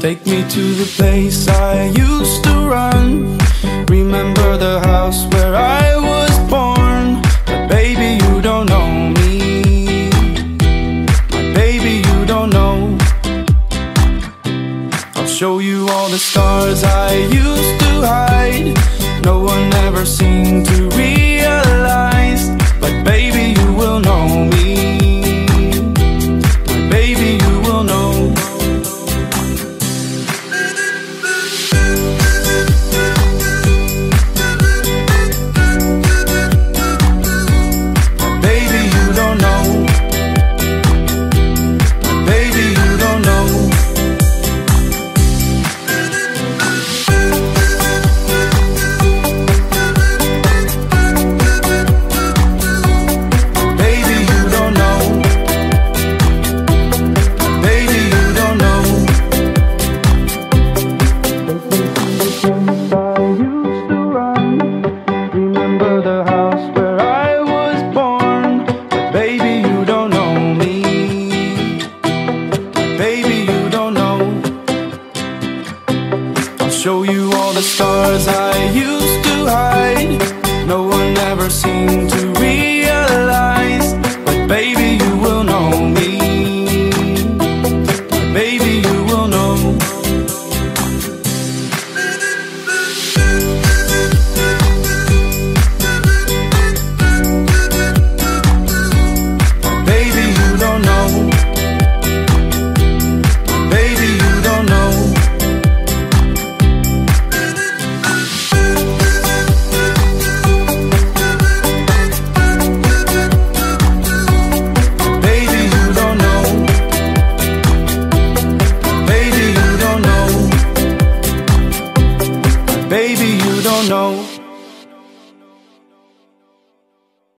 Take me to the place I used to run. Remember the house where I was born. But baby, you don't know me. My baby, you don't know. I'll show you all the scars I used to hide. No one ever seemed to realize. But baby, you will know me. Baby, you don't know.